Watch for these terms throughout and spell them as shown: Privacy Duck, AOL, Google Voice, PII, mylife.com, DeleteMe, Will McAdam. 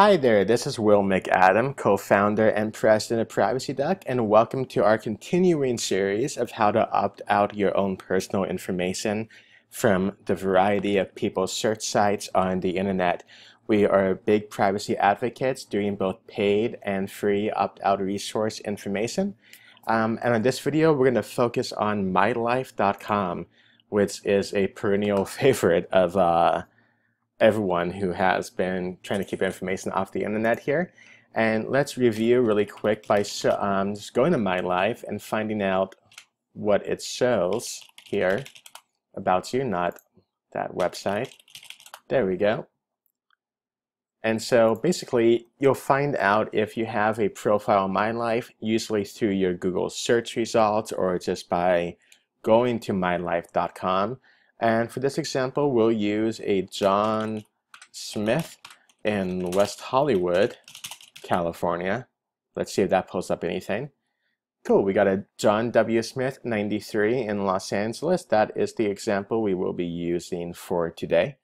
Hi there, this is Will McAdam, co-founder and president of Privacy Duck, and welcome to our continuing series of how to opt out your own personal information from the variety of people's search sites on the internet. We are big privacy advocates doing both paid and free opt-out resource information. And in this video, we're going to focus on mylife.com, which is a perennial favorite of everyone who has been trying to keep information off the internet here. And let's review really quick by just going to My Life and finding out what it shows here about you, not that website. There we go. And so basically you'll find out if you have a profile on My Life, usually through your Google search results or just by going to mylife.com. And for this example, we'll use a John Smith in West Hollywood, California. Let's see if that pulls up anything. Cool, we got a John W. Smith, 93, in Los Angeles. That is the example we will be using for today.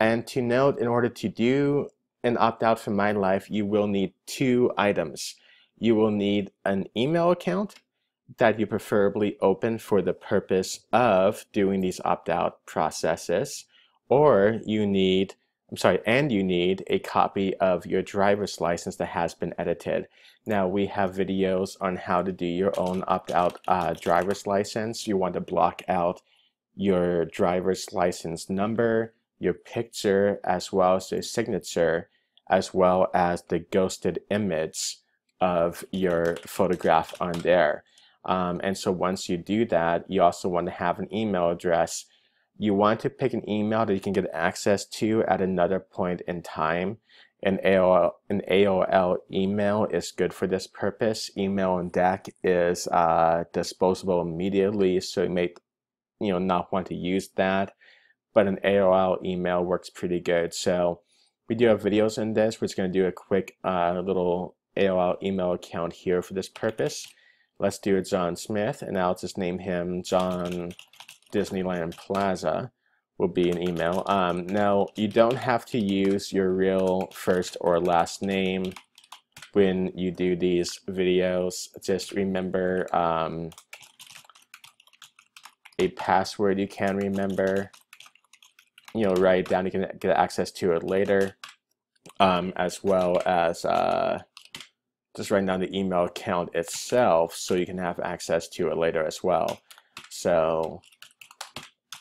And to note, in order to do an opt-out from My Life, you will need two items. You will need an email account that you preferably open for the purpose of doing these opt-out processes, or you need a copy of your driver's license that has been edited. Now, we have videos on how to do your own opt-out driver's license. You want to block out your driver's license number, your picture, as well as your signature, as well as the ghosted image of your photograph on there. And so once you do that, you also want to have an email address. You want to pick an email that you can get access to at another point in time. An AOL email is good for this purpose. Email on deck is disposable immediately, so you may not want to use that, but an AOL email works pretty good. So we do have videos in this. We're just going to do a quick little AOL email account here for this purpose. Let's do a John Smith, and I'll just name him John Disneyland Plaza will be an email. Now, you don't have to use your real first or last name when you do these videos. Just remember a password you can remember. Write it down. You can get access to it later, as well as just write down the email account itself so you can have access to it later as well. So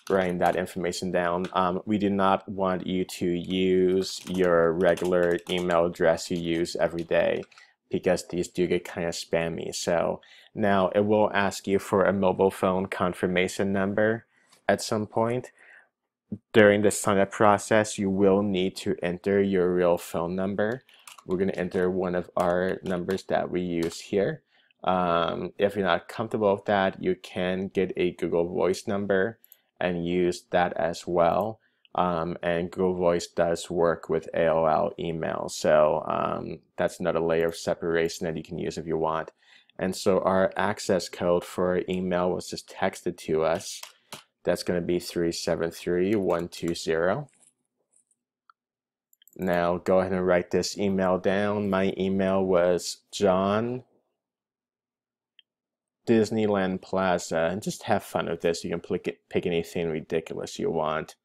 writing that information down. We do not want you to use your regular email address you use every day, because these do get kind of spammy. So now it will ask you for a mobile phone confirmation number at some point. During the sign-up process, you will need to enter your real phone number. We're going to enter one of our numbers that we use here. If you're not comfortable with that, you can get a Google Voice number and use that as well. And Google Voice does work with AOL email. So that's another layer of separation that you can use if you want. And so our access code for our email was just texted to us. That's going to be 373120. Now go ahead and write this email down. My email was John Disneyland Plaza, and just have fun with this. You can pick anything ridiculous you want.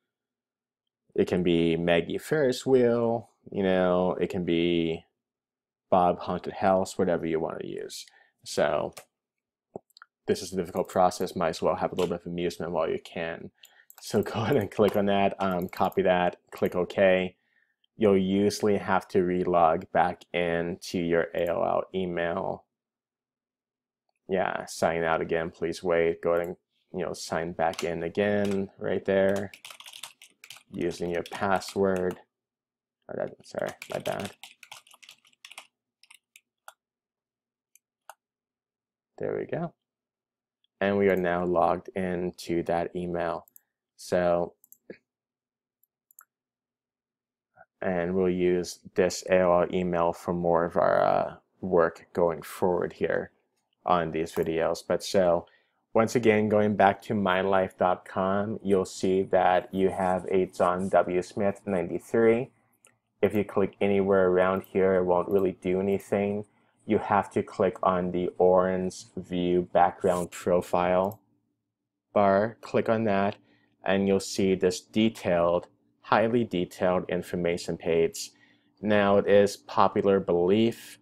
It can be Maggie Ferris Wheel, it can be Bob Haunted House, whatever you want to use. So this is a difficult process. Might as well have a little bit of amusement while you can. So go ahead and click on that, copy that, click OK. You'll usually have to relog back into your AOL email. Yeah, sign out again, please wait. Go ahead and sign back in again right there using your password. Oh, sorry, my bad. There we go. And we are now logged into that email. So and we'll use this AOL email for more of our work going forward here on these videos. But so once again, going back to mylife.com, you'll see that you have a John W. Smith, 93. if you click anywhere around here, it won't really do anything. You have to click on the orange view background profile bar, click on that, and you'll see this detailed, highly detailed information page. Now, it is popular belief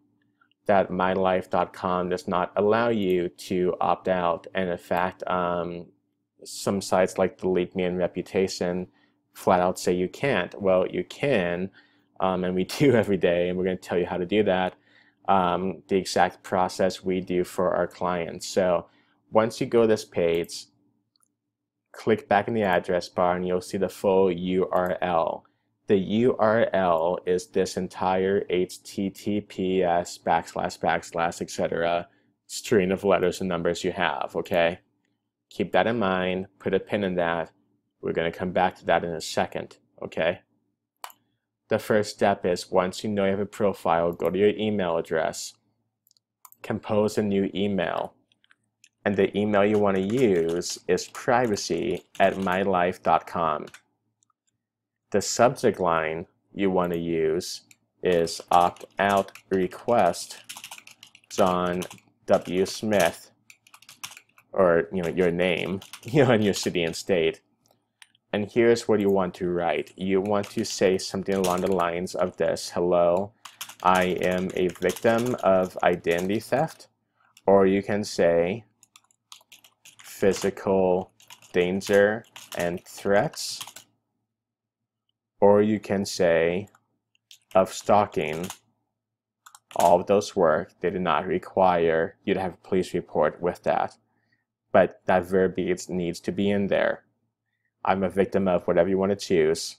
that mylife.com does not allow you to opt out, and in fact, some sites like DeleteMe and Reputation flat out say you can't. Well, you can, and we do every day, and we're going to tell you how to do that. The exact process we do for our clients. So once you go to this page, click back in the address bar and you'll see the full URL. The URL is this entire https:// etc. string of letters and numbers you have, okay? Keep that in mind, put a pin in that. We're going to come back to that in a second, okay? The first step is, once you know you have a profile, go to your email address, compose a new email, and the email you want to use is privacy@mylife.com. The subject line you want to use is opt-out request John W. Smith, or your name, and your city and state. And here's what you want to write. You want to say something along the lines of this: hello, I am a victim of identity theft, or you can say physical danger and threats, or you can say of stalking. All of those work. They do not require you to have a police report with that, but that verbiage needs to be in there. I'm a victim of whatever you want to choose.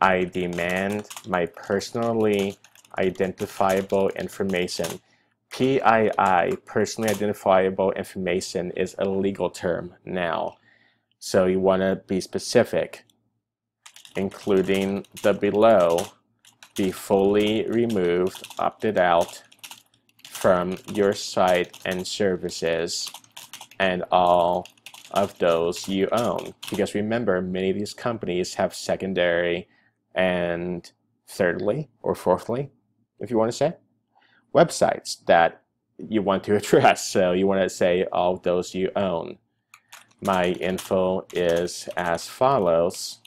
I demand my personally identifiable information. PII, personally identifiable information, is a legal term now. So you want to be specific, including the below, be fully removed, opted out from your site and services, and all of those you own. Because remember, many of these companies have secondary and thirdly or fourthly, if you want to say, websites that you want to address. So you want to say all those you own. My info is as follows,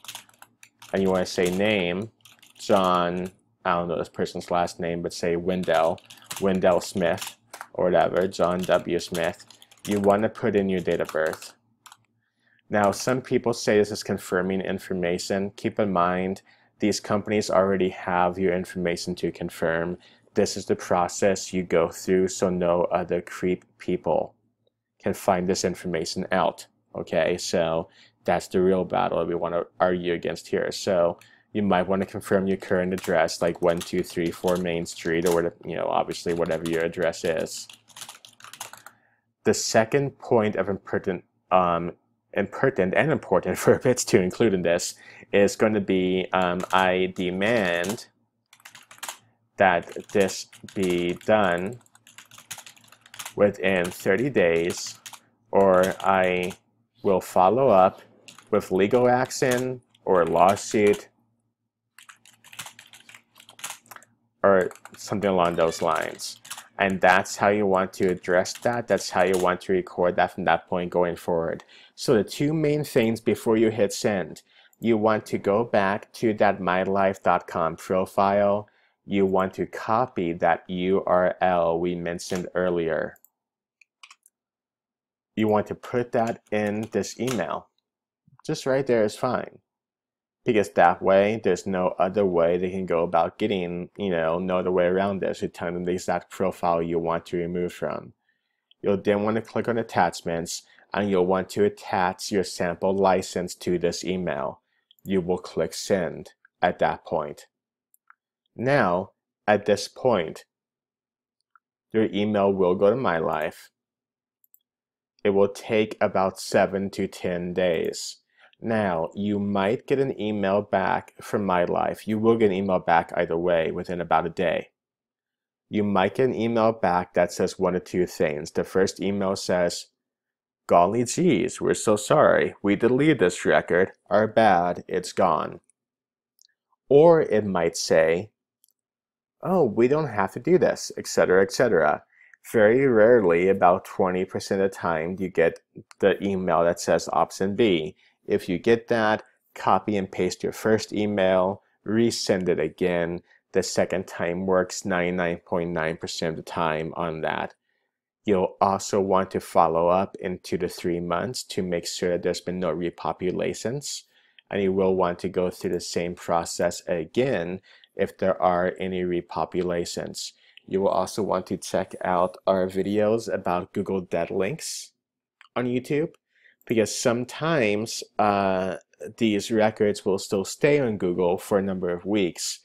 and you want to say name, John, I don't know this person's last name, but say Wendell, Wendell Smith, or whatever, John W. Smith. You want to put in your date of birth. Now, some people say this is confirming information. Keep in mind, these companies already have your information to confirm. This is the process you go through so no other creep people can find this information out, okay? So that's the real battle we want to argue against here. So you might want to confirm your current address, like 1234 Main Street, or obviously whatever your address is. The second point of impertinent and important verbiage to include in this is going to be I demand that this be done within 30 days, or I will follow up with legal action or lawsuit or something along those lines. And that's how you want to address that. That's how you want to record that from that point going forward. So the two main things before you hit send, you want to go back to that mylife.com profile. You want to copy that URL we mentioned earlier. You want to put that in this email. Just right there is fine. Because that way, there's no other way they can go about getting, no other way around this. You tell them the exact profile you want to remove from. You'll then want to click on attachments, and you'll want to attach your sample license to this email. You will click send at that point. Now, at this point, your email will go to MyLife. It will take about 7 to 10 days. Now, you might get an email back from MyLife. You will get an email back either way within about a day. You might get an email back that says one of two things. The first email says, golly geez, we're so sorry. We deleted this record. Our bad. It's gone. Or it might say, oh, we don't have to do this, etc., etc. Very rarely, about 20% of the time, you get the email that says option B. If you get that, copy and paste your first email, resend it again. The second time works 99.9% of the time on that. You'll also want to follow up in 2 to 3 months to make sure that there's been no repopulations. And you will want to go through the same process again if there are any repopulations. You will also want to check out our videos about Google dead links on YouTube, because sometimes these records will still stay on Google for a number of weeks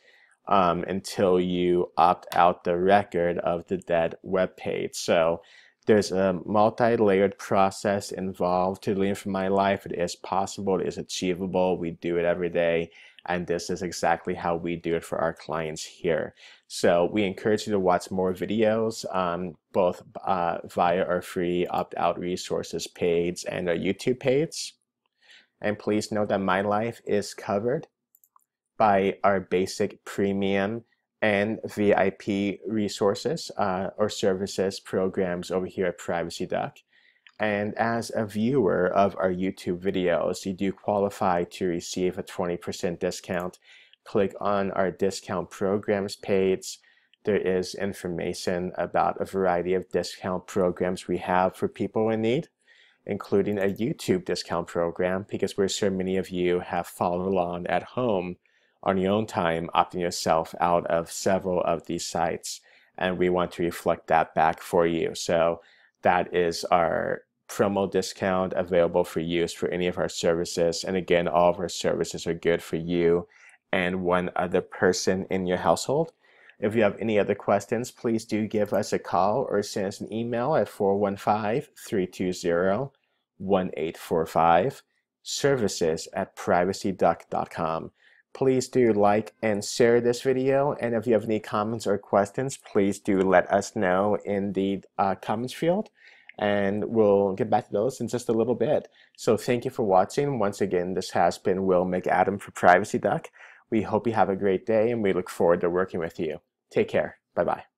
until you opt out the record of the dead web page. So there's a multi-layered process involved to learn from My Life. It is possible, it is achievable, we do it every day. And this is exactly how we do it for our clients here. So we encourage you to watch more videos, both via our free opt-out resources page and our YouTube page. And please note that My Life is covered by our basic, premium, and VIP resources or services programs over here at Privacy Duck. And as a viewer of our YouTube videos, you do qualify to receive a 20% discount. Click on our discount programs page. There is information about a variety of discount programs we have for people in need, including a YouTube discount program, because we're sure many of you have followed along at home on your own time, opting yourself out of several of these sites. And we want to reflect that back for you. So that is our promo discount available for use for any of our services. And again, all of our services are good for you and one other person in your household. If you have any other questions, please do give us a call or send us an email at 415-320-1845, services@privacyduck.com. Please do like and share this video, and if you have any comments or questions, please do let us know in the comments field, and we'll get back to those in just a little bit. So thank you for watching. Once again, this has been Will McAdam for Privacy Duck. We hope you have a great day, and we look forward to working with you. Take care. Bye-bye.